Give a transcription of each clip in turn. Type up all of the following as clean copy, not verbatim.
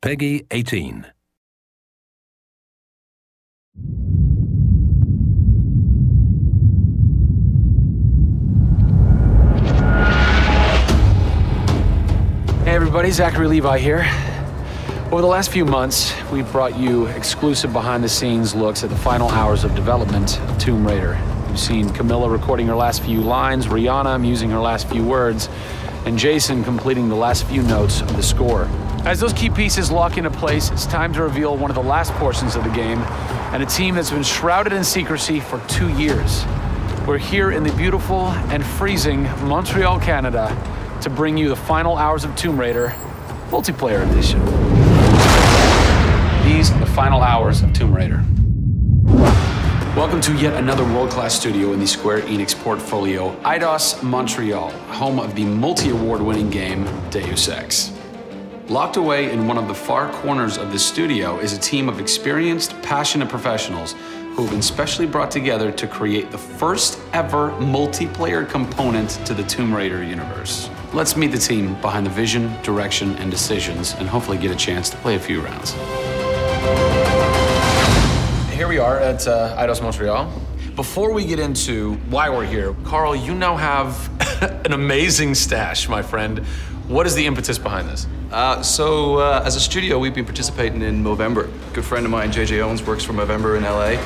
Peggy 18. Hey everybody, Zachary Levi here. Over the last few months, we've brought you exclusive behind-the-scenes looks at the final hours of development of Tomb Raider. You've seen Camilla recording her last few lines, Rihanna musing her last few words, and Jason completing the last few notes of the score. As those key pieces lock into place, it's time to reveal one of the last portions of the game, and a team that's been shrouded in secrecy for 2 years. We're here in the beautiful and freezing Montreal, Canada, to bring you the final hours of Tomb Raider Multiplayer Edition. These are the final hours of Tomb Raider. Welcome to yet another world-class studio in the Square Enix portfolio, Eidos Montreal, home of the multi-award-winning game Deus Ex. Locked away in one of the far corners of the studio is a team of experienced, passionate professionals who have been specially brought together to create the first ever multiplayer component to the Tomb Raider universe. Let's meet the team behind the vision, direction, and decisions, and hopefully get a chance to play a few rounds. Here we are at Eidos Montreal. Before we get into why we're here, Carl, you now have an amazing stash, my friend. What is the impetus behind this? As a studio, we've been participating in Movember. A good friend of mine, JJ Owens, works for Movember in LA.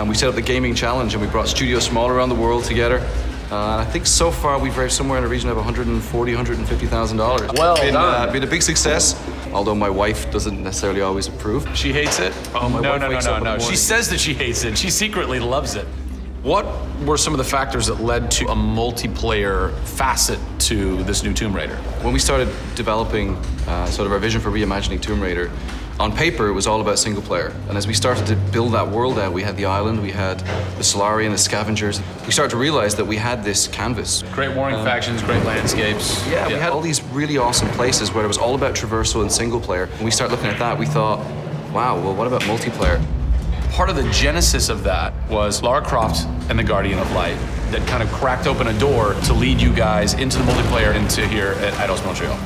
And we set up the gaming challenge, and we brought studios from all around the world together. I think so far we've raised somewhere in the region of $140,000, $150,000. Well done. Been a big success, although my wife doesn't necessarily always approve. She hates it. Oh, my wife wakes up in the morning. She says that she hates it. She secretly loves it. What were some of the factors that led to a multiplayer facet to this new Tomb Raider? When we started developing sort of our vision for reimagining Tomb Raider, on paper, it was all about single player. And as we started to build that world out, we had the island, we had the Solari and the scavengers. We started to realize that we had this canvas. Great warring factions, great landscapes. Yeah, we had all these really awesome places where it was all about traversal and single player. When we started looking at that, we thought, wow, well, what about multiplayer? Part of the genesis of that was Lara Croft and the Guardian of Light that kind of cracked open a door to lead you guys into the multiplayer into here at Eidos Montreal.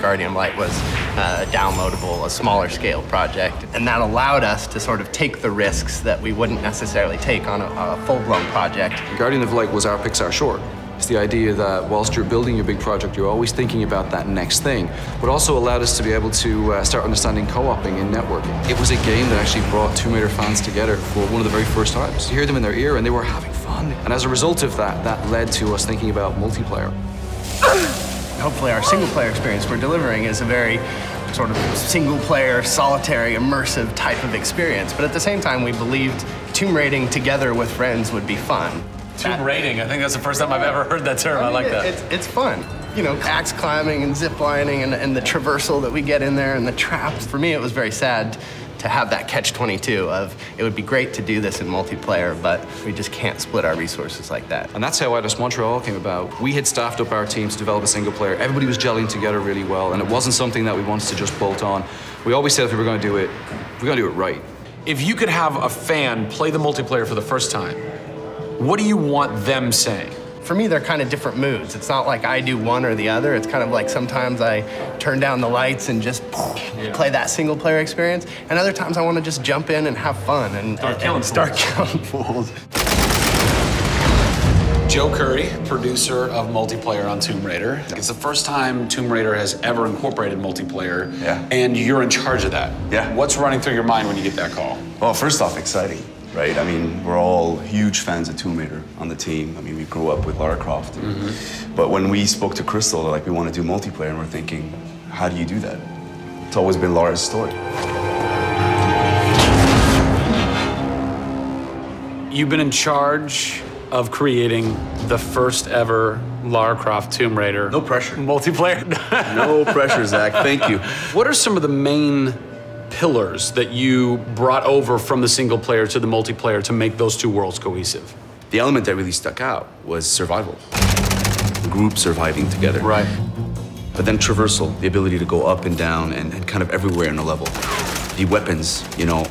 Guardian Light was a downloadable, a smaller scale project, and that allowed us to sort of take the risks that we wouldn't necessarily take on a full-blown project. Guardian of Light was our Pixar short. It's the idea that whilst you're building your big project, you're always thinking about that next thing, but also allowed us to be able to start understanding co-oping and networking. It was a game that actually brought Tomb Raider fans together for one of the very first times. You hear them in their ear and they were having fun. And as a result of that, that led to us thinking about multiplayer. Hopefully our single-player experience we're delivering is a very sort of single-player, solitary, immersive type of experience. But at the same time, we believed tomb raiding together with friends would be fun. Tomb raiding, I think that's the first time I've ever heard that term. I mean, I like that. It's fun. You know, axe climbing and zip lining and the traversal that we get in there and the traps. For me, it was very sad to have that catch-22 of it would be great to do this in multiplayer, but we just can't split our resources like that. And that's how Eidos Montreal came about. We had staffed up our teams to develop a single player. Everybody was gelling together really well, and it wasn't something that we wanted to just bolt on. We always said if we were going to do it, we're going to do it right. If you could have a fan play the multiplayer for the first time, what do you want them saying? For me, they're kind of different moods. It's not like I do one or the other. It's kind of like sometimes I turn down the lights and just play that single player experience. And other times I want to just jump in and have fun and start killing fools. Joe Curry, producer of multiplayer on Tomb Raider. It's the first time Tomb Raider has ever incorporated multiplayer, and you're in charge of that. Yeah. What's running through your mind when you get that call? Well, first off, exciting. Right? I mean, we're all huge fans of Tomb Raider on the team. I mean, we grew up with Lara Croft. But when we spoke to Crystal, like, we want to do multiplayer, and we're thinking, how do you do that? It's always been Lara's story. You've been in charge of creating the first ever Lara Croft Tomb Raider. No pressure. Multiplayer. No pressure, Zach. Thank you. What are some of the main pillars that you brought over from the single player to the multiplayer to make those two worlds cohesive? The element that really stuck out was survival. The group surviving together. Right. But then traversal, the ability to go up and down and kind of everywhere in a level. The weapons, you know,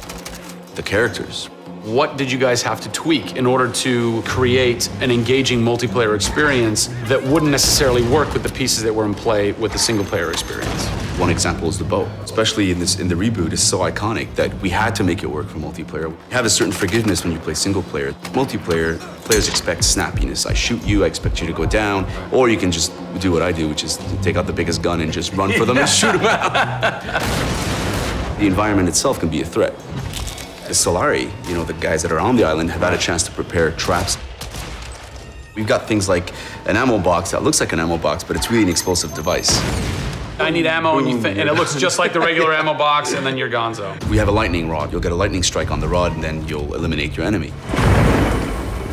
the characters. What did you guys have to tweak in order to create an engaging multiplayer experience that wouldn't necessarily work with the pieces that were in play with the single player experience? One example is the bow, especially in the reboot, is so iconic that we had to make it work for multiplayer. You have a certain forgiveness when you play single player. Multiplayer, players expect snappiness. I shoot you, I expect you to go down, or you can just do what I do, which is take out the biggest gun and just run for them and shoot them out. The environment itself can be a threat. The Solari, you know, the guys that are on the island have had a chance to prepare traps. We've got things like an ammo box that looks like an ammo box, but it's really an explosive device. I need ammo, and it looks just like the regular ammo box, and then you're gonzo. We have a lightning rod. You'll get a lightning strike on the rod, and then you'll eliminate your enemy.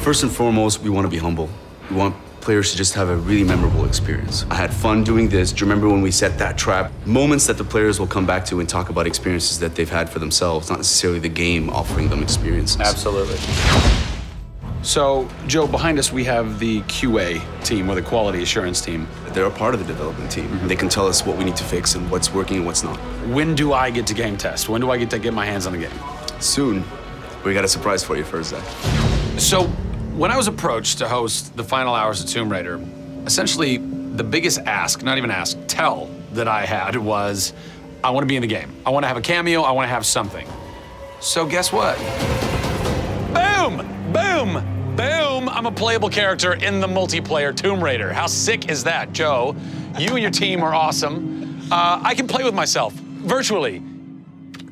First and foremost, we want to be humble. We want players to just have a really memorable experience. I had fun doing this. Do you remember when we set that trap? Moments that the players will come back to and talk about experiences that they've had for themselves, not necessarily the game offering them experiences. Absolutely. So, Joe, behind us we have the QA team, or the quality assurance team. They're a part of the development team. Mm-hmm. They can tell us what we need to fix and what's working and what's not. When do I get to game test? When do I get to get my hands on the game? Soon. We got a surprise for you first, Zach. So, when I was approached to host the final hours of Tomb Raider, essentially the biggest ask, not even ask, tell that I had was, I want to be in the game. I want to have a cameo, I want to have something. So guess what? Boom! Boom! Boom! I'm a playable character in the multiplayer Tomb Raider. How sick is that, Joe? You and your team are awesome. I can play with myself, virtually.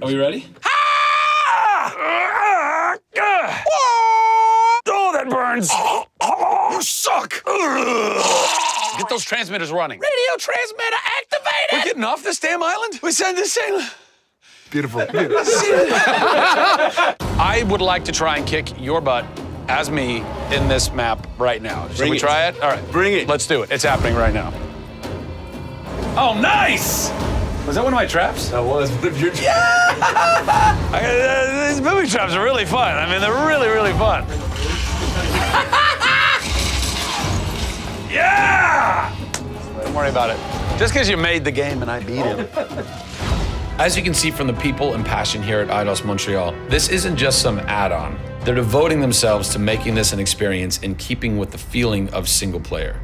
Are we ready? Ah! Oh, that burns! You suck! Get those transmitters running. Radio transmitter activated! We're getting off this damn island? We send this thing. Beautiful. Beautiful. I would like to try and kick your butt as me in this map right now. Should we try it? All right. Bring it. Let's do it. It's happening right now. Oh, nice! Was that one of my traps? That was one of your traps. Yeah! These booby traps are really fun. I mean, they're really, really fun. Yeah! Don't worry about it. Just because you made the game and I beat him. As you can see from the people and passion here at Eidos Montreal, this isn't just some add-on. They're devoting themselves to making this an experience in keeping with the feeling of single player.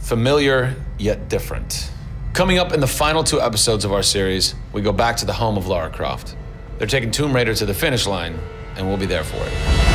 Familiar, yet different. Coming up in the final two episodes of our series, we go back to the home of Lara Croft. They're taking Tomb Raider to the finish line, and we'll be there for it.